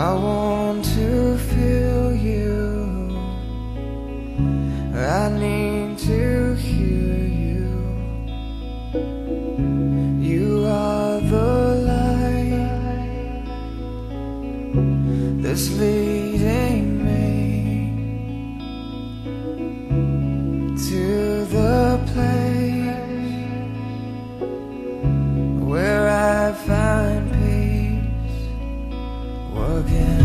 I want to feel you, I need to hear you. You are the light that's leading me to the place where I find peace again.